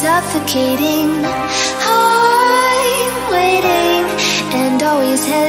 Suffocating, I'm waiting and always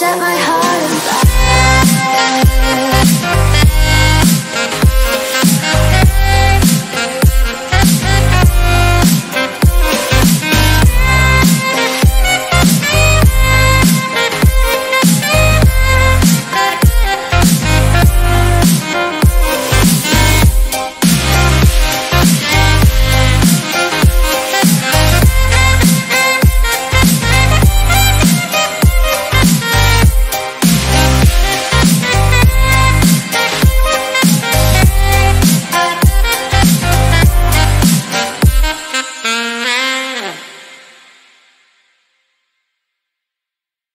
Set my heart.